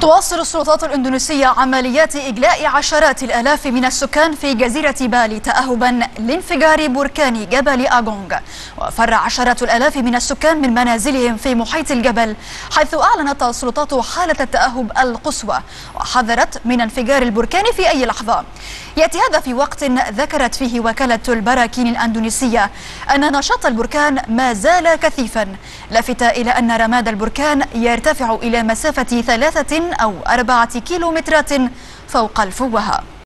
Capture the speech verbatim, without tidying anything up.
تواصل السلطات الإندونيسية عمليات إجلاء عشرات الآلاف من السكان في جزيرة بالي تأهبا لانفجار بركان جبل أجونغ. وفر عشرات الآلاف من السكان من منازلهم في محيط الجبل، حيث أعلنت السلطات حالة التأهب القصوى وحذرت من انفجار البركان في أي لحظة. يأتي هذا في وقت ذكرت فيه وكالة البراكين الأندونيسية أن نشاط البركان ما زال كثيفا، لافتة إلى أن رماد البركان يرتفع إلى مسافة ثلاثة أو أربعة كيلومترات فوق الفوهة.